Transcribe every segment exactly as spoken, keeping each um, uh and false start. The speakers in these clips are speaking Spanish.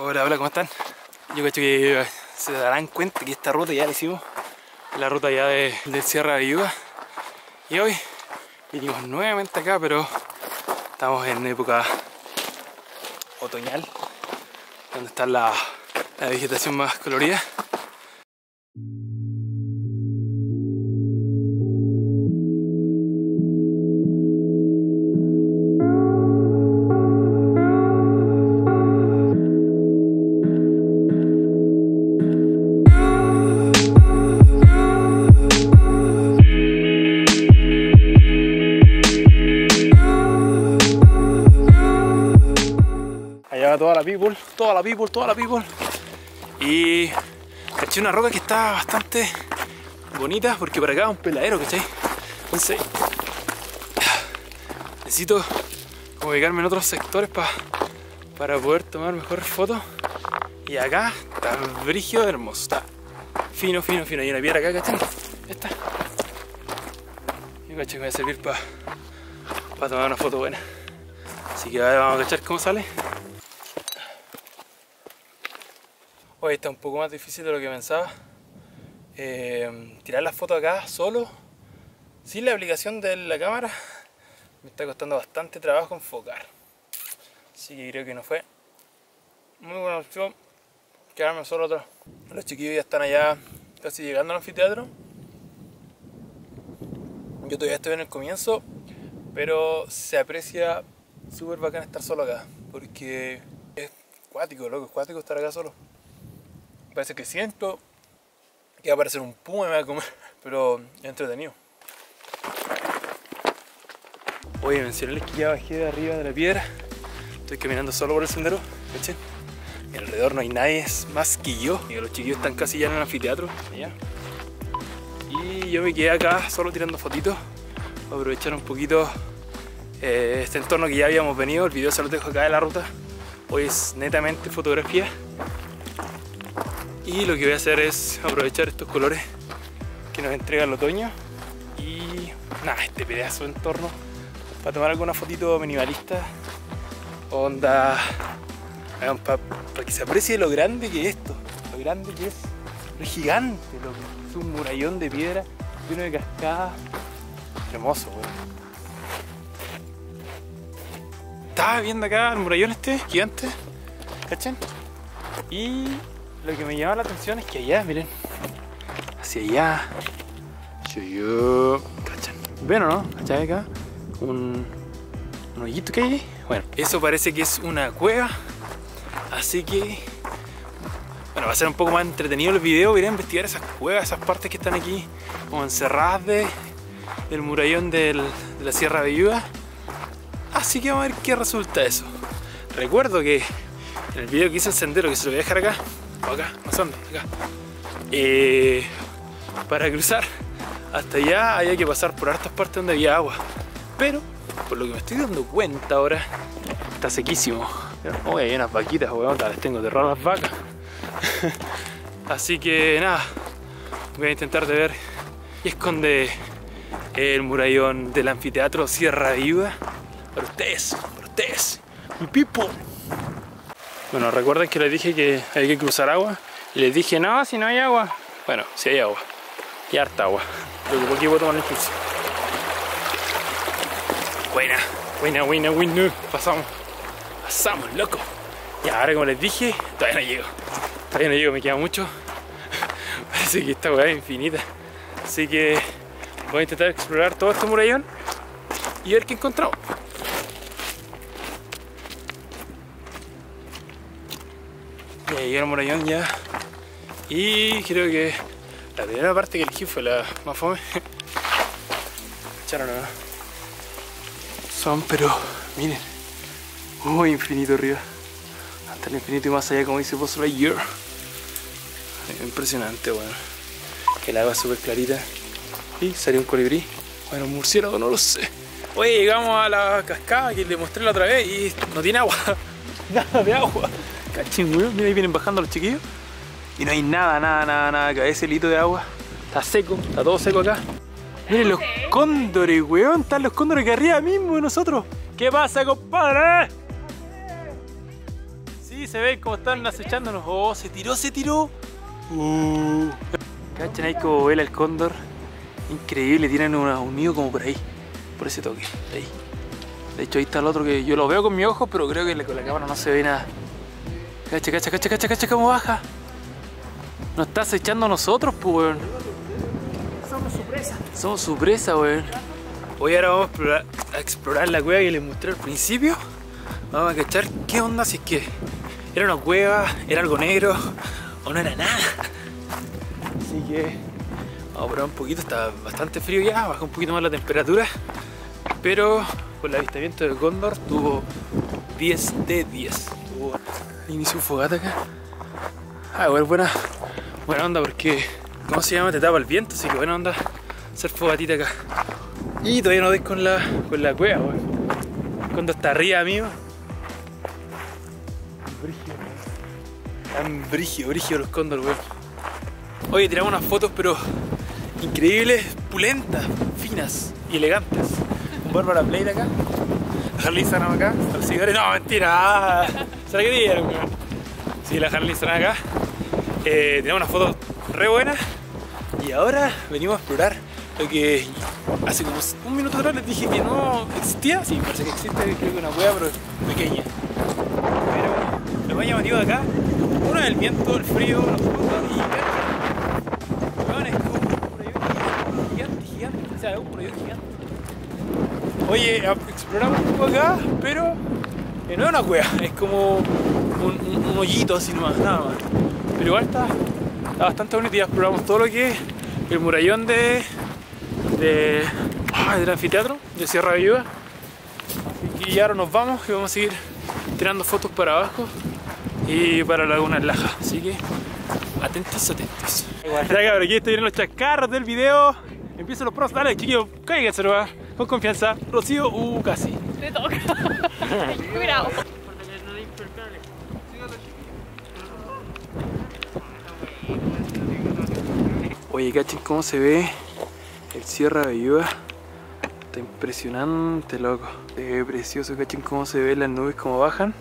Hola, hola, ¿cómo están? Yo creo que se darán cuenta que esta ruta ya la hicimos, la ruta ya de, de Sierra velluda. Y hoy vinimos nuevamente acá, pero estamos en época otoñal, donde está la, la vegetación más colorida. Toda la people, toda la people, toda la people. Y caché una roca que está bastante bonita porque por acá es un peladero, ¿cachai? Entonces necesito como ubicarme en otros sectores pa, para poder tomar mejores fotos. Y acá está brígido hermoso, está fino, fino, fino. Hay una piedra acá, ¿cachai? Esta. Yo caché que me va a servir para pa tomar una foto buena. Así que ahora vamos a cachar cómo sale. Hoy está un poco más difícil de lo que pensaba. Eh, tirar las fotos acá solo, sin la aplicación de la cámara, me está costando bastante trabajo enfocar. Así que creo que no fue muy buena opción quedarme solo atrás. Los chiquillos ya están allá casi llegando al anfiteatro. Yo todavía estoy en el comienzo, pero se aprecia súper bacán estar solo acá, porque es cuático, loco, es cuático estar acá solo. Parece que siento que va a aparecer un puma y me va a comer, pero es entretenido. Oye, mencionarles que ya bajé de arriba de la piedra. Estoy caminando solo por el sendero, ¿cachai? Y alrededor no hay nadie más que yo. Y los chiquillos están casi ya en el anfiteatro. Allá. Y yo me quedé acá solo tirando fotitos. Voy a aprovechar un poquito eh, este entorno que ya habíamos venido. El video se lo dejo acá de la ruta. Hoy es netamente fotografía. Y lo que voy a hacer es aprovechar estos colores que nos entrega el otoño y nada, este pedazo de entorno para tomar alguna fotito minimalista, onda, para, para que se aprecie lo grande que es esto, lo grande que es, lo gigante, lo que es un murallón de piedra lleno de cascadas, hermoso, güey. Estaba viendo acá el murallón este gigante, ¿cachan? Y lo que me llama la atención es que allá, miren, hacia allá, hacia allá, ¿cachan? ¿Ven o no? ¿Cachan acá? Un, un hoyito que hay ahí. Bueno, eso parece que es una cueva, así que, bueno, va a ser un poco más entretenido el video, iré a investigar esas cuevas, esas partes que están aquí, como encerradas de, del murallón del, de la Sierra velluda, así que vamos a ver qué resulta eso. Recuerdo que en el video que hice el sendero, que se lo voy a dejar acá, acá, más hondo, acá. Eh, para cruzar hasta allá había que pasar por hartas partes donde había agua, pero por lo que me estoy dando cuenta ahora está sequísimo. Oye, hay unas vaquitas, weón, les tengo terror a las vacas. Así que nada, voy a intentar de ver y esconde el murallón del anfiteatro Sierra velluda para ustedes, para ustedes, mi people. Bueno, recuerden que les dije que hay que cruzar agua. Y les dije, no, si no hay agua. Bueno, si hay agua. Y harta agua. Pero por aquí puedo tomar el curso. Buena, buena, buena, buena. Pasamos. Pasamos, loco. Y ahora, como les dije, todavía no llego. Todavía no llego, me queda mucho. Parece que esta weá es infinita. Así que voy a intentar explorar todo este murallón y ver qué encontramos. Ya llegué al murallón ya. Y creo que la primera parte que elegí fue la más fome. Echaron, ¿no? Son, pero miren. Uy, infinito arriba. Hasta el infinito y más allá, como dice vos, Lightyear. Impresionante, bueno. Que el agua es súper clarita. Y salió un colibrí. Bueno, un murciélago, no lo sé. Oye, llegamos a la cascada que les mostré la otra vez y no tiene agua. Nada de agua. Cachingüe, mira, ahí vienen bajando los chiquillos y no hay nada, nada, nada, nada, que ese hilito de agua está seco, está todo seco acá. Miren los cóndores, weón, están los cóndores que arriba mismo de nosotros. ¿Qué pasa, compadre? Sí, Sí, se ve cómo están acechándonos. Oh, se tiró, se tiró. Uh. Cachan ahí como vela el cóndor. Increíble, tienen un nido como por ahí. Por ese toque, ahí. De hecho ahí está el otro que yo lo veo con mi ojo, pero creo que con la cámara no se ve nada. Cacha, cacha, cacha, cacha, cacha, cómo baja. Nos está acechando a nosotros, pues, weón. Somos su presa. Somos su presa, weón. Hoy ahora vamos a explorar, a explorar la cueva que les mostré al principio. Vamos a cachar qué onda, si es que era una cueva, era algo negro o no era nada. Así que vamos a probar un poquito, está bastante frío ya, bajó un poquito más la temperatura. Pero con el avistamiento del cóndor tuvo diez de diez. Inició un fogata acá. Ah, bueno, buena, buena onda porque, ¿cómo se llama? Te tapa el viento, así que buena onda hacer fogatita acá. Y todavía no doy con la, con la cueva, güey. Cuando está arriba, amigo. Tan brígido, brígido los cóndores, güey. Oye, tiramos unas fotos, pero increíbles, pulentas, finas y elegantes. Bárbara Play de acá. Harley Sanam acá. Los seguidores, no, mentira. Se la querían, weón. Sí, la Harley Sanam acá. Eh, tenemos unas fotos re buenas. Y ahora venimos a explorar lo que hace como un minuto atrás les dije que no existía. Sí, parece que existe, creo que una cueva, pero pequeña. Pero lo más llamativo de acá, uno es el viento, el frío, los fotos y claro. Es como un proyecto gigante, gigante. O sea, es un proyecto gigante. Oye, exploramos un poco acá, pero eh, no es una cueva, es como un, un, un hoyito así nomás, nada más. Pero igual está, está bastante bonito y exploramos todo lo que es el murallón de, de ah, del anfiteatro de Sierra velluda. Así que ahora nos vamos y vamos a seguir tirando fotos para abajo y para la Laguna del Laja. Así que atentos, atentos. Ya, aquí estuvieron los chascarros del video. Empiezan los pros, dale chiquillos, cáiganse nomás. Con confianza, Rocío, uh, casi. Te toca. Cuidado. Oye, cachen cómo se ve el Sierra velluda. Está impresionante, loco. Se ve precioso, cachen cómo se ven las nubes, cómo bajan.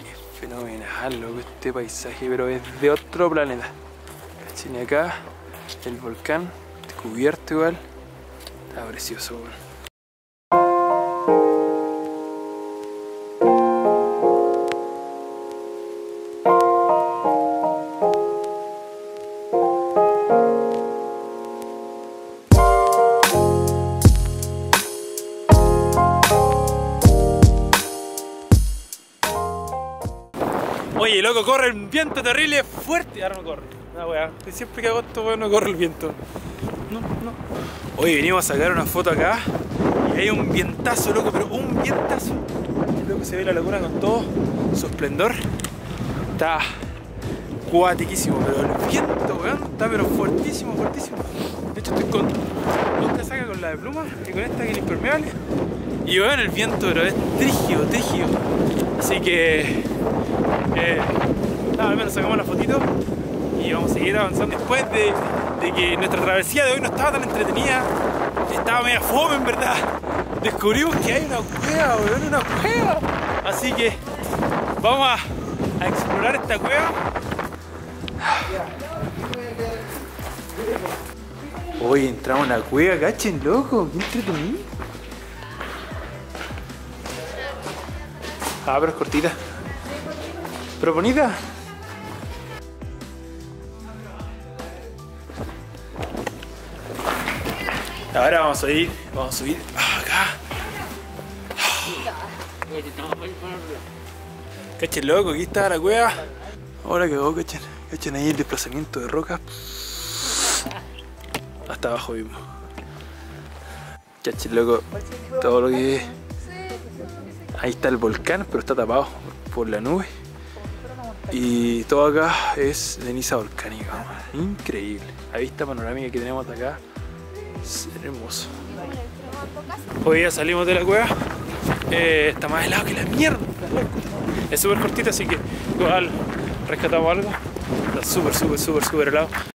Es fenomenal, loco, este paisaje, pero es de otro planeta. Cachen acá, el volcán, descubierto igual. Está precioso, bueno. Oye, loco, corre el viento terrible, fuerte. Ahora no corre. Ah, weá. Siempre que hago esto, weón, no corre el viento. No, no. Hoy venimos a sacar una foto acá y hay un vientazo, loco, pero un vientazo. Loco, se ve la laguna con todo su esplendor. Está cuatiquísimo, pero el viento, weón, está pero fuertísimo, fuertísimo. De hecho estoy con esta saca con la de pluma y con esta que es impermeable. Y weón, el viento, pero es trígido, trígido. Así que eh, nada, al menos sacamos la fotito y vamos a seguir avanzando después de... de que nuestra travesía de hoy no estaba tan entretenida, estaba media fome en verdad. Descubrimos que hay una cueva, weón, una cueva. Así que vamos a, a explorar esta cueva. Hoy entramos en la cueva, cachen, loco, qué entretenido. Ah, pero es cortita. Pero bonita. Ahora vamos a ir, vamos a subir acá. Cachen, loco, aquí está la cueva. Ahora que hago, cachen, cachen ahí el desplazamiento de rocas. Hasta abajo mismo. Cachen, loco, todo lo que... Ahí está el volcán, pero está tapado por la nube. Y todo acá es ceniza volcánica. Increíble. La vista panorámica que tenemos hasta acá. Es hermoso. Hoy ya salimos de la cueva. Eh, está más helado que la mierda. Es súper cortita, así que igual rescatamos algo. Está súper, súper, súper, súper helado.